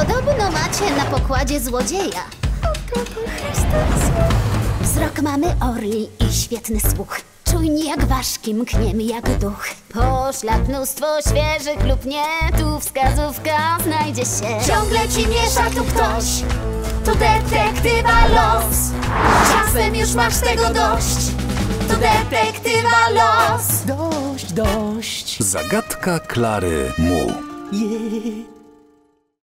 Podobno macie na pokładzie złodzieja. Wzrok mamy orli i świetny słuch. Czujni jak ważki, mkniemy jak duch. Poszlak mnóstwo świeżych lub nie, tu wskazówka znajdzie się. Ciągle ci miesza tu ktoś, to detektywa los. Czasem już masz tego dość, to detektywa los. Dość, dość. Zagadka Klary Muu.